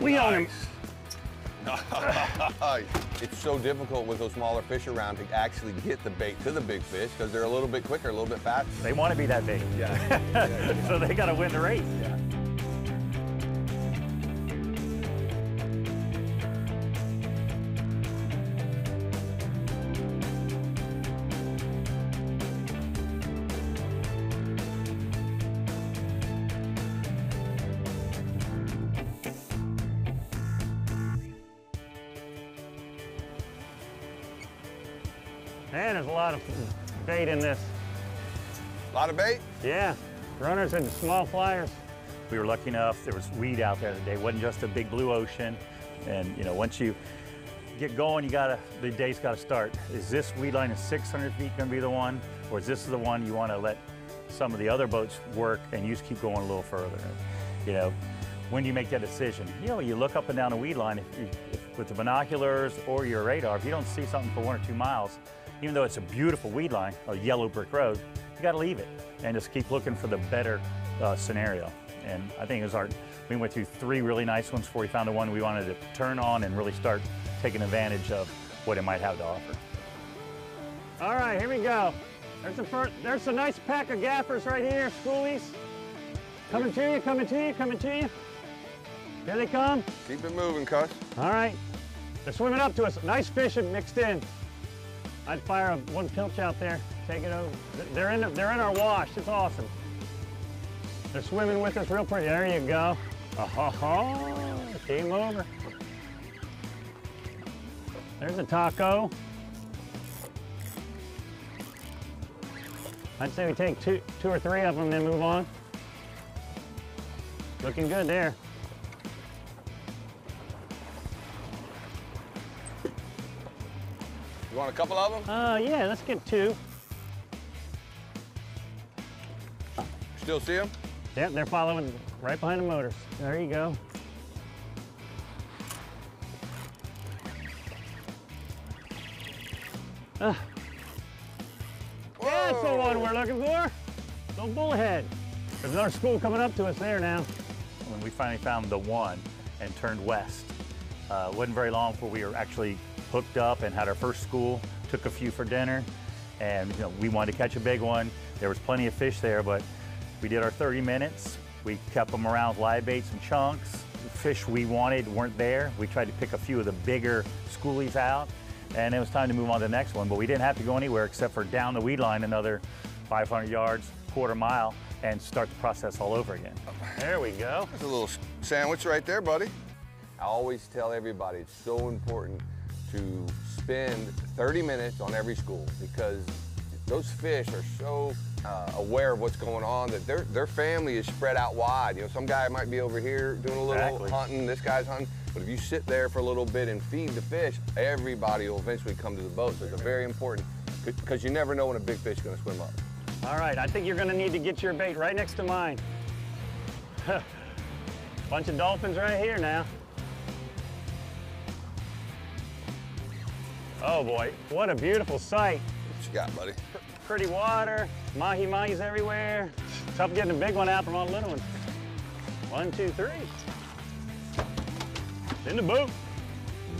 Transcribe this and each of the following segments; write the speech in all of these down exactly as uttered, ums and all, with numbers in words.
We nice. own him. It's so difficult with those smaller fish around to actually get the bait to the big fish because they're a little bit quicker, a little bit faster. They want to be that big. Yeah. yeah, yeah, yeah. So they got to win the race. Yeah. Man, there's a lot of bait in this. A lot of bait? Yeah, runners and small flyers. We were lucky enough, there was weed out there today. It wasn't just a big blue ocean. And you know, once you get going, you gotta, the day's gotta start. Is this weed line at six hundred feet gonna be the one? Or is this the one you wanna let some of the other boats work and you just keep going a little further? You know, when do you make that decision? You know, you look up and down a weed line if you, if, with the binoculars or your radar, if you don't see something for one or two miles, even though it's a beautiful weed line, a yellow brick road, you got to leave it and just keep looking for the better uh, scenario. And I think it was our, we went through three really nice ones before we found the one we wanted to turn on and really start taking advantage of what it might have to offer. All right, here we go. There's a, first, there's a nice pack of gaffers right here, schoolies. Coming to you, coming to you, coming to you. Here they come. Keep it moving, cuss. All right, they're swimming up to us. Nice fishing mixed in. I'd fire one pilch out there, take it over. They're in, the, they're in our wash, it's awesome. They're swimming with us real pretty. There you go. Oh, game over. There's a taco. I'd say we take two, two or three of them, then move on. Looking good there. You want a couple of them? Uh, yeah, let's get two. Still see them? Yep, they're following right behind the motors. There you go. Uh. That's the one we're looking for. The bullhead. There's another school coming up to us there now. When we finally found the one and turned west, uh, it wasn't very long before we were actually hooked up and had our first school, took a few for dinner, and you know, we wanted to catch a big one. There was plenty of fish there, but we did our thirty minutes. We kept them around with live baits and chunks. The fish we wanted weren't there. We tried to pick a few of the bigger schoolies out, and it was time to move on to the next one, but we didn't have to go anywhere except for down the weed line another five hundred yards, quarter mile, and start the process all over again. There we go. That's a little sandwich right there, buddy. I always tell everybody it's so important to spend thirty minutes on every school because those fish are so uh, aware of what's going on that their their family is spread out wide. You know, some guy might be over here doing a little exactly. hunting, this guy's hunting, but if you sit there for a little bit and feed the fish, everybody will eventually come to the boat. So it's very important because you never know when a big fish is gonna swim up. All right, I think you're gonna need to get your bait right next to mine. Bunch of dolphins right here now. Oh boy, what a beautiful sight. What you got, buddy? P pretty water, mahi mahis everywhere. Tough getting a big one out from all the little ones. One, two, three. In the boat.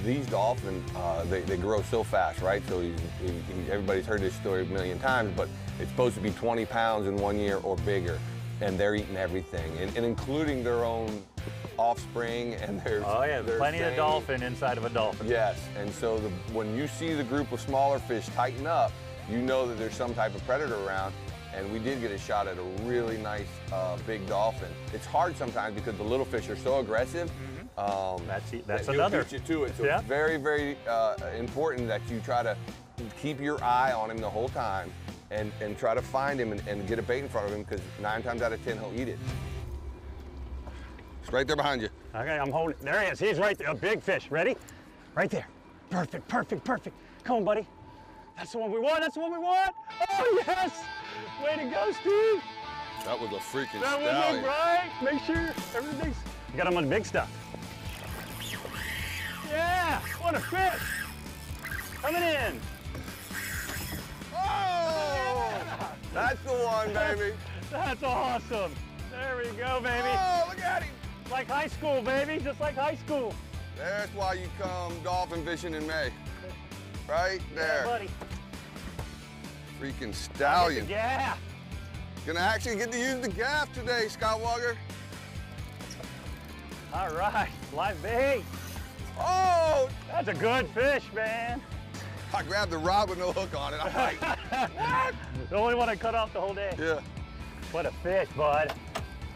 These dolphins, uh, they, they grow so fast, right? So you, you, you, everybody's heard this story a million times, but it's supposed to be twenty pounds in one year or bigger, and they're eating everything, and, and including their own offspring, and there's oh yeah, there's plenty thing. of dolphin inside of a dolphin. Yes, and so the, when you see the group of smaller fish tighten up, you know that there's some type of predator around. And we did get a shot at a really nice uh, big dolphin. It's hard sometimes because the little fish are so aggressive. Mm-hmm. um, that's that's that another. Get you to it. So yeah. It's very, very uh, important that you try to keep your eye on him the whole time, and and try to find him and, and get a bait in front of him because nine times out of ten he'll eat it. Right there behind you. Okay, I'm holding. There he is. He's right there. A big fish. Ready? Right there. Perfect, perfect, perfect. Come on, buddy. That's the one we want. That's the one we want. Oh, yes. Way to go, Steve. That was a freaking That stallion. was right. Make sure everything's. You got him on the big stuff. Yeah. What a fish. Coming in. Oh. Yeah. That's the one, baby. That's, that's awesome. There we go, baby. Oh, look at him. Like high school, baby, just like high school. That's why you come dolphin fishing in May. Right there. Yeah, buddy. Freaking stallion. Yeah. Gonna actually get to use the gaff today, Scott Walker. All right, live bait. Oh! That's a good fish, man. I grabbed the rod with no hook on it. I'm like, what? The only one I cut off the whole day. Yeah. What a fish, bud.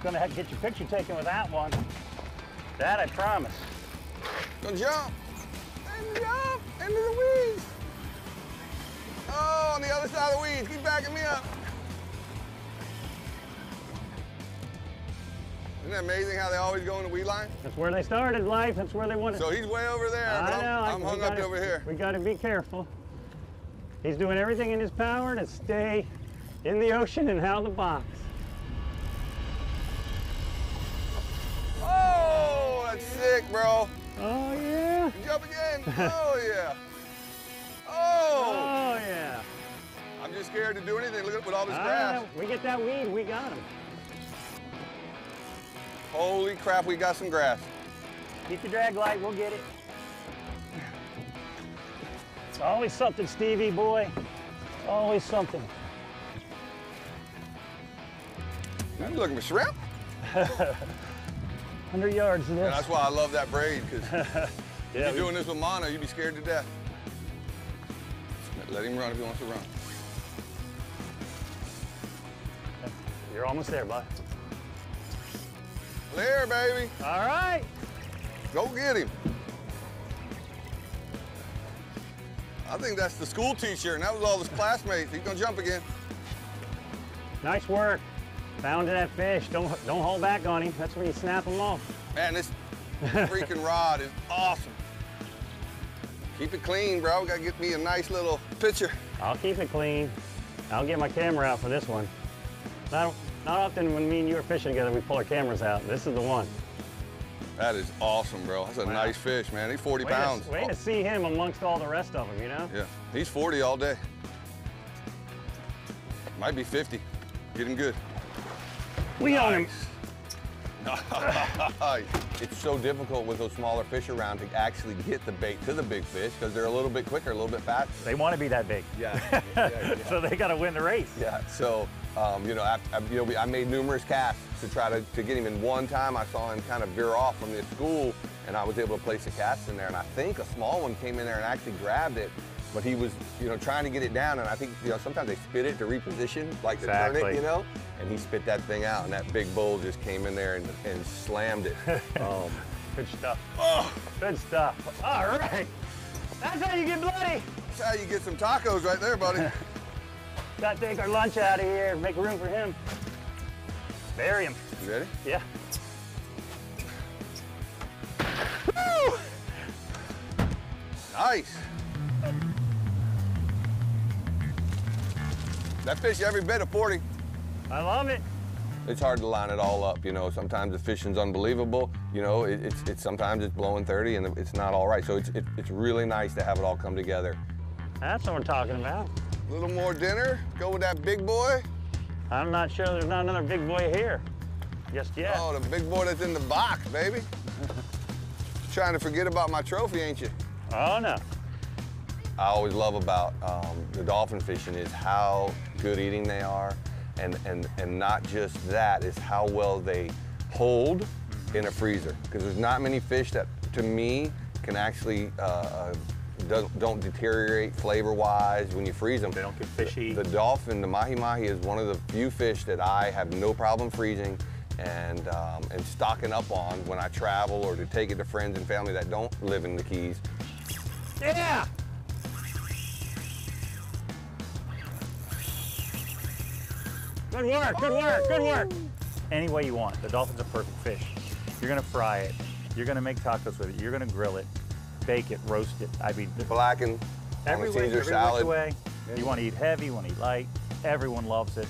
Gonna have to get your picture taken with that one. That I promise. Gonna jump. And jump into the weeds. Oh, on the other side of the weeds. Keep backing me up. Isn't that amazing how they always go in the weed line? That's where they started life. That's where they wanted. So he's way over there. I but know. I'm, I'm I, hung gotta, up over here. We gotta be careful. He's doing everything in his power to stay in the ocean and out of the box. Oh, that's sick, bro. Oh, yeah. Jump again. Oh, yeah. Oh. Oh, yeah. I'm just scared to do anything. Look at with all this grass. We get that weed, we got him. Holy crap, we got some grass. Keep the drag light, we'll get it. It's always something, Stevie boy. It's always something. Now you're looking for shrimp? one hundred yards in this. And that's why I love that braid, because yeah, if you're doing this with mono, you'd be scared to death. Let him run if he wants to run. You're almost there, bud. Clear, baby. All right. Go get him. I think that's the school teacher, and that was all his classmates. He's gonna jump again. Nice work. Found that fish. Don't don't hold back on him. That's when you snap him off. Man, this freaking rod is awesome. Keep it clean, bro. Gotta get me a nice little picture. I'll keep it clean. I'll get my camera out for this one. Not, not often when me and you are fishing together, we pull our cameras out. This is the one. That is awesome, bro. That's a wow. nice fish, man. He's forty pounds. Way to see him amongst all the rest of them, you know? Yeah, he's forty all day. Might be fifty. Get him good. We nice. own him. It's so difficult with those smaller fish around to actually get the bait to the big fish because they're a little bit quicker, a little bit faster. They want to be that big. Yeah. yeah, yeah, yeah. So they got to win the race. Yeah. So, um, you know, I, I, you know, I made numerous casts to try to, to get him in. One time I saw him kind of veer off from this school, and I was able to place a cast in there. And I think a small one came in there and actually grabbed it. But he was, you know, trying to get it down, and I think, you know, sometimes they spit it to reposition, like to turn it, you know? And he spit that thing out, and that big bull just came in there and, and slammed it. um, Good stuff. Oh! Good stuff. All right. That's how you get bloody. That's how you get some tacos right there, buddy. Gotta take our lunch out of here and make room for him. Bury him. You ready? Yeah. Woo! Nice. That fish every bit of forty. I love it. It's hard to line it all up, you know. Sometimes the fishing's unbelievable, you know. It, it's, it's sometimes it's blowing thirty and it's not all right. So it's it, it's really nice to have it all come together. That's what we're talking about. A little more dinner. Go with that big boy. I'm not sure there's not another big boy here just yet. Oh, the big boy that's in the box, baby. Trying to forget about my trophy, ain't you? Oh no. I always love about um, the dolphin fishing is how good eating they are, and, and, and not just that, is how well they hold in a freezer. Because there's not many fish that, to me, can actually uh, don't, don't deteriorate flavor-wise when you freeze them. They don't get fishy. The, the dolphin, the Mahi Mahi, is one of the few fish that I have no problem freezing and, um, and stocking up on when I travel or to take it to friends and family that don't live in the Keys. Yeah! Good work, good work, good work. Any way you want. The dolphin's a perfect fish. You're gonna fry it. You're gonna make tacos with it. You're gonna grill it, bake it, roast it. I mean, blacken. Every way, every salad. way. You want to eat heavy, you want to eat light. Everyone loves it.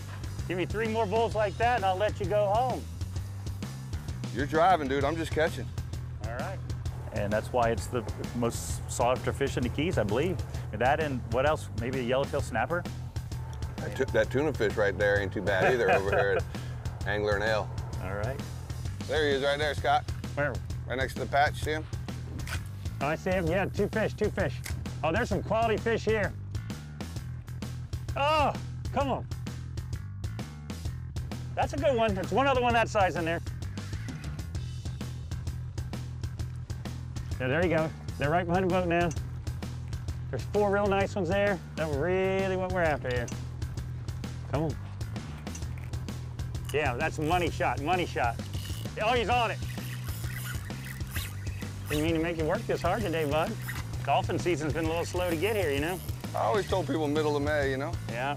Give me three more bowls like that, and I'll let you go home. You're driving, dude. I'm just catching. All right. And that's why it's the most sought-after fish in the Keys, I believe. And that, and what else? Maybe a yellowtail snapper. That, that tuna fish right there ain't too bad either over here at Angler and Ale. All right. There he is right there, Scott. Where? Right next to the patch, see him? Oh, I see him, yeah, two fish, two fish. Oh, there's some quality fish here. Oh, come on. That's a good one. There's one other one that size in there. Yeah, there you go. They're right behind the boat now. There's four real nice ones there. That's really what we're after here. Come on. Yeah, that's money shot, money shot. Oh, he's on it. Didn't mean to make you work this hard today, bud. Dolphin season's been a little slow to get here, you know? I always told people middle of May, you know? Yeah.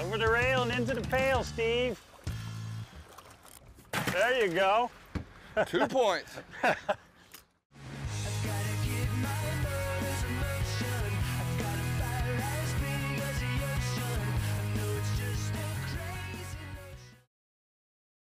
Over the rail and into the pail, Steve. There you go. Two points.